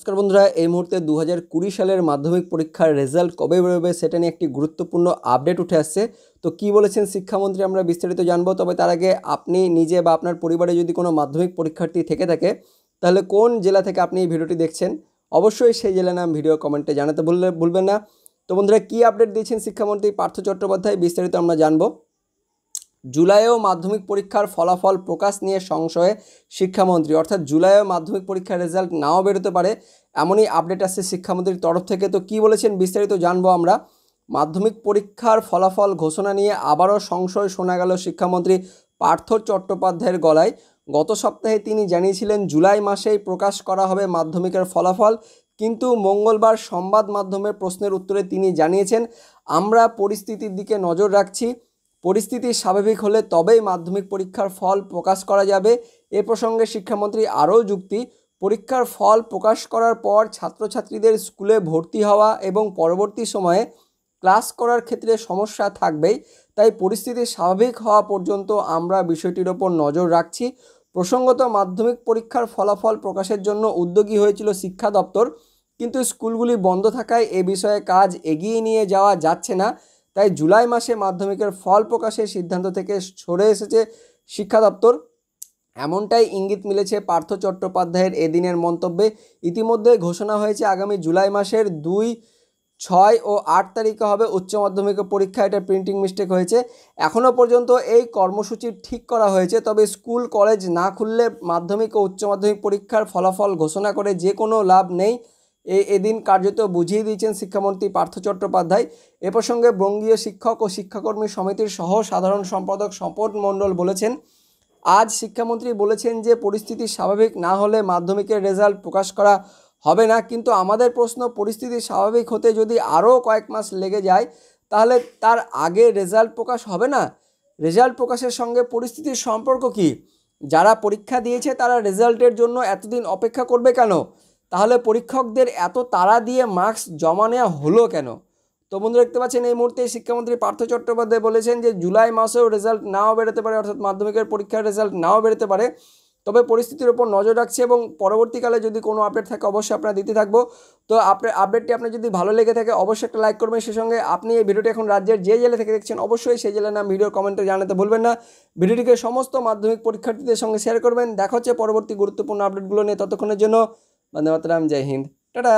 नमस्कार बंधुरा এই মুহূর্তে 2020 সালের মাধ্যমিক পরীক্ষার রেজাল্ট কবে বের হবে সেটা নিয়ে একটি গুরুত্বপূর্ণ আপডেট উঠে আসছে। তো কি বলেছেন শিক্ষামন্ত্রী আমরা বিস্তারিত জানবো। তবে তার আগে আপনি নিজে বা আপনার পরিবারে যদি কোনো মাধ্যমিক পরীক্ষার্থী থেকে থাকে তাহলে কোন জেলা থেকে আপনি এই ভিডিওটি দেখছেন অবশ্যই সেই জেলার নাম ভিডিও কমেন্টে জানাতে ভুলবেন না। তো বন্ধুরা কি আপডেট দিয়েছেন শিক্ষামন্ত্রী পার্থ চট্টোপাধ্যায় বিস্তারিত আমরা জানবো। জুলাইও माध्यमिक परीक्षार फलाफल प्रकाश নিয়ে সংশয়ে শিক্ষামন্ত্রী, অর্থাৎ জুলাইও মাধ্যমিক পরীক্ষার রেজাল্ট নাও বের হতে পারে এমনই আপডেট আসছে শিক্ষামন্ত্রীর তরফ থেকে। তো কি বলেছেন বিস্তারিত জানবো আমরা। মাধ্যমিক পরীক্ষার ফলাফল ঘোষণা নিয়ে আবারও সংশয় শোনা গেল শিক্ষামন্ত্রী পার্থ চট্টোপাধ্যায়ের গলায়। গত সপ্তাহে তিনি জানিয়েছিলেন জুলাই মাসেই প্রকাশ করা হবে মাধ্যমিকের ফলাফল, কিন্তু মঙ্গলবার সংবাদ মাধ্যমের প্রশ্নের উত্তরে তিনি জানিয়েছেন আমরা পরিস্থিতির দিকে নজর রাখছি, পরিস্থিতি স্বাভাবিক হলে তবেই মাধ্যমিক পরীক্ষার ফল প্রকাশ করা যাবে। এ প্রসঙ্গে শিক্ষামন্ত্রী আরও যুক্তি, পরীক্ষার ফল প্রকাশ করার পর ছাত্রছাত্রীদের স্কুলে ভর্তি হওয়া এবং পরবর্তী সময়ে ক্লাস করার ক্ষেত্রে সমস্যা থাকবেই, তাই পরিস্থিতি স্বাভাবিক হওয়া পর্যন্ত আমরা বিষয়টির ওপর নজর রাখছি। প্রসঙ্গত মাধ্যমিক পরীক্ষার ফলাফল প্রকাশের জন্য উদ্যোগী হয়েছিল শিক্ষা দপ্তর, কিন্তু স্কুলগুলি বন্ধ থাকায় এ বিষয়ে কাজ এগিয়ে নিয়ে যাওয়া যাচ্ছে না, তাই জুলাই মাসে মাধ্যমিকের ফল প্রকাশের সিদ্ধান্ত থেকে সরে এসেছে শিক্ষা দপ্তর, এমনটাই ইঙ্গিত মিলেছে পার্থ চট্টোপাধ্যায়ের এদিনের মন্তব্যে। ইতিমধ্যে ঘোষণা হয়েছে আগামী জুলাই মাসের 2, 6 ও 8 তারিখে হবে উচ্চ মাধ্যমিকের পরীক্ষা। এটা প্রিন্টিং মিস্টেক হয়েছে। এখনও পর্যন্ত এই কর্মসূচি ঠিক করা হয়েছে, তবে স্কুল কলেজ না খুললে মাধ্যমিক ও উচ্চ মাধ্যমিক পরীক্ষার ফলাফল ঘোষণা করে যে কোনো লাভ নেই, এদিন কার্যত বুঝিয়ে দিয়েছেন শিক্ষামন্ত্রী পার্থ চট্টোপাধ্যায়। এ প্রসঙ্গে বঙ্গীয় শিক্ষক ও শিক্ষাকর্মী সমিতির সহ সাধারণ সম্পাদক সম্পদ মণ্ডল বলেছেন আজ শিক্ষামন্ত্রী বলেছেন যে পরিস্থিতি স্বাভাবিক না হলে মাধ্যমিকের রেজাল্ট প্রকাশ করা হবে না, কিন্তু আমাদের প্রশ্ন পরিস্থিতি স্বাভাবিক হতে যদি আরও কয়েক মাস লেগে যায় তাহলে তার আগে রেজাল্ট প্রকাশ হবে না? রেজাল্ট প্রকাশের সঙ্গে পরিস্থিতির সম্পর্ক কি? যারা পরীক্ষা দিয়েছে তারা রেজাল্টের জন্য এতদিন অপেক্ষা করবে কেন? তাহলে পরীক্ষকদের এত তাড়া দিয়ে মার্কস জমা নেওয়া হলো কেন? তো বন্ধুরা দেখতে পাচ্ছেন এই মুহূর্তে শিক্ষামন্ত্রী পার্থ চট্টোপাধ্যায় বলেছেন যে জুলাই মাসেও রেজাল্ট নাও বেরোতে পারে, অর্থাৎ মাধ্যমিকের পরীক্ষার রেজাল্ট নাও বেরোতে পারে, তবে পরিস্থিতির ওপর নজর রাখছে এবং পরবর্তীকালে যদি কোনো আপডেট থাকে অবশ্যই আপনারা দিতে থাকবো। তো আপডেটটি আপনার যদি ভালো লেগে থাকে অবশ্যই একটা লাইক করবেন, সেই সঙ্গে আপনি এই ভিডিওটি এখন রাজ্যের যে জেলা থেকে দেখছেন অবশ্যই সেই জেলার নাম ভিডিও কমেন্টে জানাতে ভুলবেন না। ভিডিওটিকে সমস্ত মাধ্যমিক পরীক্ষার্থীদের সঙ্গে শেয়ার করবেন। দেখা হচ্ছে পরবর্তী গুরুত্বপূর্ণ আপডেটগুলো নিয়ে, ততক্ষণের জন্য বন্দে মাতরম, জয় হিন্দ, টাটা।